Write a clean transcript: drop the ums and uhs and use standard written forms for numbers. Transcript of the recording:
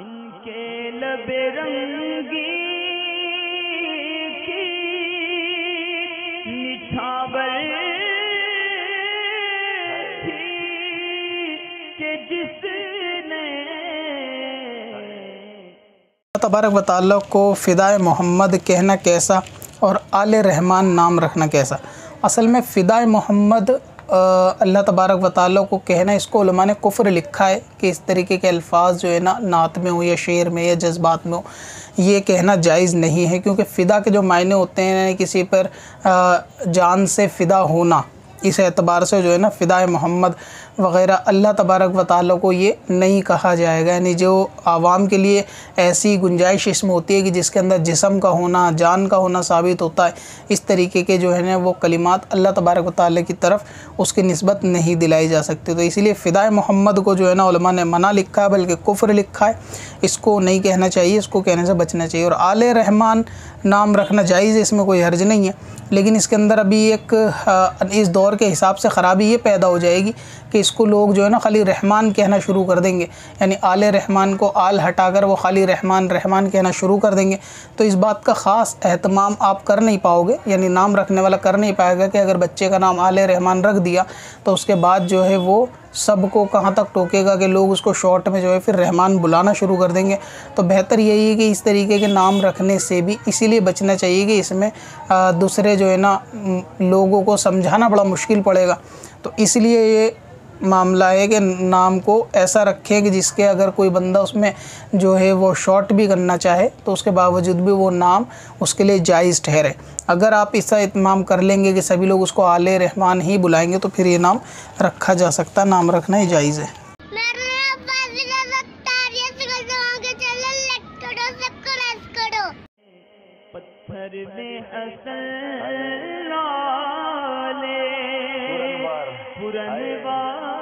इनके लबे रंगी की मिठावर थी के जिसने तबारक व तआला को फिदा ए मोहम्मद कहना कैसा और आले रहमान नाम रखना कैसा। असल में फ़िदा ए मोहम्मद अल्लाह तबारक व तआला को कहना, इसको उलमा ने कुफ़्र लिखा है कि इस तरीके के अल्फाज जो है ना नात में हो या शेर में या जज्बात में हो, ये कहना जायज़ नहीं है। क्योंकि फ़िदा के जो मायने होते हैं किसी पर जान से फ़िदा होना, इस एतबार से जो है ना फ़िदा ए मोहम्मद वग़ैरह अल्लाह तबारक व तआला को ये नहीं कहा जाएगा। यानी जो आवाम के लिए ऐसी गुंजाइश इसमें होती है कि जिसके अंदर जिस्म का होना, जान का होना साबित होता है, इस तरीके के जो है ना वो कलिमात अल्लाह तबारक व तआला की तरफ उसकी निस्बत नहीं दिलाई जा सकती। तो इसीलिए फ़िदा ए मोहम्मद को जो है ना उलमा ने मना लिखा है, बल्कि कुफ़्र लिखा है। इसको नहीं कहना चाहिए, इसको कहने से बचना चाहिए। और आले रहमान नाम रखना जायज़, इसमें कोई हर्ज नहीं है। लेकिन इसके अंदर अभी एक इस दौर के हिसाब से ख़राबी ये पैदा हो जाएगी कि इसको लोग जो है ना खाली रहमान कहना शुरू कर देंगे, यानी आले रहमान को आल हटाकर वो खाली रहमान रहमान कहना शुरू कर देंगे। तो इस बात का ख़ास एहतमाम आप कर नहीं पाओगे, यानी नाम रखने वाला कर नहीं पाएगा कि अगर बच्चे का नाम आले रहमान रख दिया तो उसके बाद जो है वो सबको कहाँ तक टोकेगा कि लोग उसको शॉर्ट में जो है फिर रहमान बुलाना शुरू कर देंगे। तो बेहतर यही है कि इस तरीके के नाम रखने से भी इसीलिए बचना चाहिए कि इसमें दूसरे जो है ना लोगों को समझाना बड़ा मुश्किल पड़ेगा। तो इसलिए ये मामला है कि नाम को ऐसा रखें कि जिसके अगर कोई बंदा उसमें जो है वो शॉर्ट भी करना चाहे तो उसके बावजूद भी वो नाम उसके लिए जायज़ ठहरे। अगर आप इसका इत्माम कर लेंगे कि सभी लोग उसको आले रहमान ही बुलाएंगे तो फिर ये नाम रखा जा सकता, नाम रखना ही जायज़ है। पुराने